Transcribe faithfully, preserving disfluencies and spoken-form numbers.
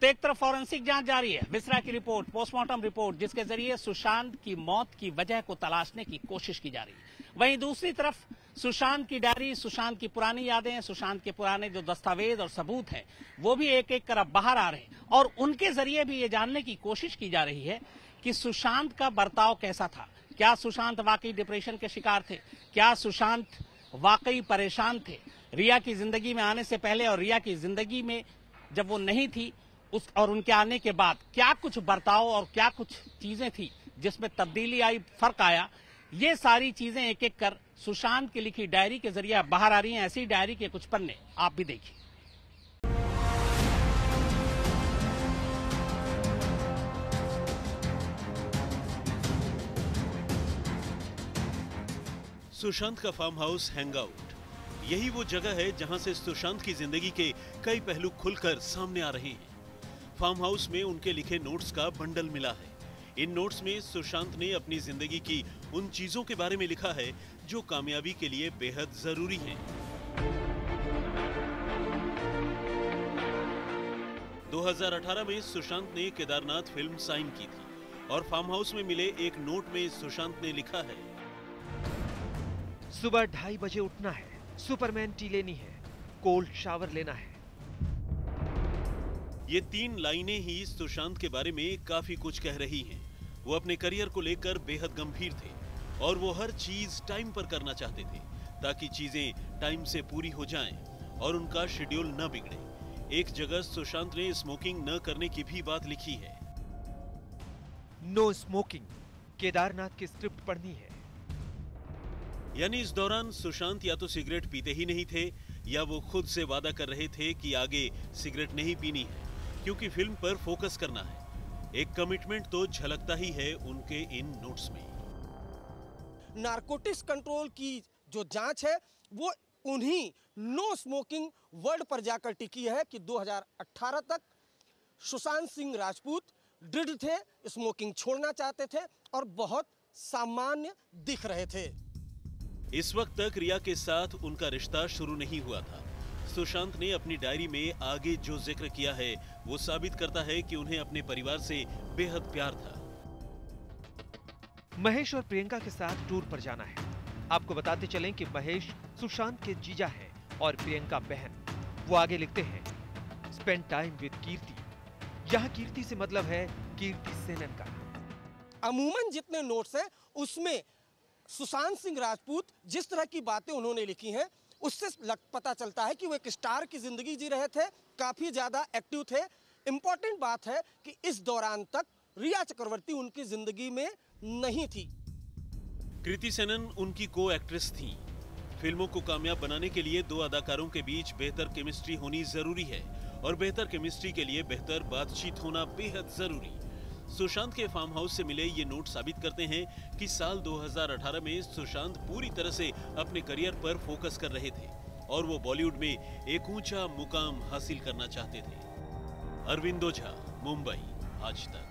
तो एक तरफ फॉरेंसिक जांच जारी है, मिश्रा की रिपोर्ट, पोस्टमार्टम रिपोर्ट, जिसके जरिए सुशांत की मौत की वजह को तलाशने की कोशिश की जा रही है। वहीं दूसरी तरफ सुशांत की डायरी, सुशांत की पुरानी यादें, सुशांत के पुराने जो दस्तावेज और सबूत हैं वो भी एक एक कर अब बाहर आ रहे हैं और उनके जरिए भी ये जानने की कोशिश की जा रही है कि सुशांत का बर्ताव कैसा था। क्या सुशांत वाकई डिप्रेशन के शिकार थे? क्या सुशांत वाकई परेशान थे? रिया की जिंदगी में आने से पहले और रिया की जिंदगी में जब वो नहीं थी उस और उनके आने के बाद क्या कुछ बर्ताव और क्या कुछ चीजें थी जिसमें तब्दीली आई, फर्क आया। ये सारी चीजें एक एक कर सुशांत की लिखी डायरी के जरिए बाहर आ रही हैं। ऐसी डायरी के कुछ पन्ने आप भी देखिए। सुशांत का फार्म हाउस हैंगआउट, यही वो जगह है जहां से सुशांत की जिंदगी के कई पहलू खुलकर सामने आ रहे हैं। फार्म हाउस में उनके लिखे नोट्स का बंडल मिला है। इन नोट्स में सुशांत ने अपनी जिंदगी की उन चीजों के बारे में लिखा है जो कामयाबी के लिए बेहद जरूरी हैं। दो हज़ार अठारह में सुशांत ने केदारनाथ फिल्म साइन की थी और फार्म हाउस में मिले एक नोट में सुशांत ने लिखा है, सुबह ढाई बजे उठना है, सुपरमैन टी लेनी है, कोल्ड शावर लेना है। ये तीन लाइनें ही सुशांत के बारे में काफी कुछ कह रही हैं। वो अपने करियर को लेकर बेहद गंभीर थे और वो हर चीज टाइम पर करना चाहते थे ताकि चीजें टाइम से पूरी हो जाएं और उनका शेड्यूल न बिगड़े। एक जगह सुशांत ने स्मोकिंग न करने की भी बात लिखी है। नो स्मोकिंग, केदारनाथ की स्क्रिप्ट पढ़नी है। यानी इस दौरान सुशांत या तो सिगरेट पीते ही नहीं थे या वो खुद से वादा कर रहे थे कि आगे सिगरेट नहीं पीनी है क्योंकि फिल्म पर फोकस करना है। एक कमिटमेंट तो झलकता ही है उनके इन नोट्स में। नारकोटिक्स कंट्रोल की जो जांच है वो उन्हीं नो स्मोकिंग वर्ड पर जाकर टिकी है कि दो हज़ार अठारह तक सुशांत सिंह राजपूत दृढ़ थे, स्मोकिंग छोड़ना चाहते थे और बहुत सामान्य दिख रहे थे। इस वक्त तक रिया के साथ उनका रिश्ता शुरू नहीं हुआ था। सुशांत ने अपनी डायरी में आगे जो जिक्र किया है वो साबित करता है कि उन्हें अपने परिवार से बेहद प्यार था। महेश और प्रियंका के साथ टूर पर जाना है। आपको बताते चलें कि महेश सुशांत के जीजा हैं और प्रियंका बहन। वो आगे लिखते हैं, स्पेंड टाइम विद कीर्ति। यहाँ कीर्ति से मतलब है कीर्ति सेनन का। अमूमन जितने नोट्स हैं उसमें सुशांत सिंह राजपूत जिस तरह की बातें उन्होंने लिखी हैं उससे पता चलता है कि वो एक स्टार की जिंदगी जी रहे थे, काफी ज्यादा एक्टिव थे। इम्पोर्टेंट बात है कि इस दौरान तक रिया चक्रवर्ती उनकी जिंदगी में नहीं थी। कृति सेनन उनकी को एक्ट्रेस थी। फिल्मों को कामयाब बनाने के लिए दो अदाकारों के बीच बेहतर केमिस्ट्री होनी जरूरी है और बेहतर केमिस्ट्री के लिए बेहतर बातचीत होना बेहद जरूरी। सुशांत के फार्म हाउस से मिले ये नोट साबित करते हैं कि साल दो हज़ार अठारह में सुशांत पूरी तरह से अपने करियर पर फोकस कर रहे थे और वो बॉलीवुड में एक ऊंचा मुकाम हासिल करना चाहते थे। अरविंद झा, मुंबई, आज तक।